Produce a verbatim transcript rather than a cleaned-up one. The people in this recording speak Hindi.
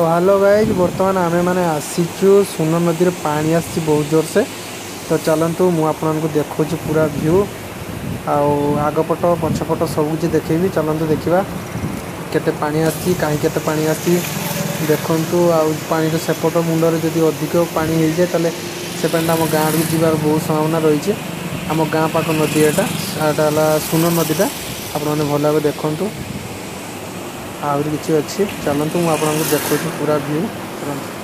तो हेलो गाइज बर्तमान आमे मैंने आसीचु सुन नदी रे पानी आसी बहुत जोर से। तो चलतु मुझे देखा पूरा व्यू आगपट पछपट सबकि देखी चलतु देखा केते पानी आसी कहीं केते पानी आसी देखु आनी सेपट मुंडर जदि अधिक पानी हो जाए तो से पानी आम गाँव को जीवार बहुत संभावना रही है। आम गाँ पाख नदी एटा सुन नदीटा आपने भल भाव देखु आहरी किसी अच्छी चलतु मुझे देखा पूरा व्यू तुरंत।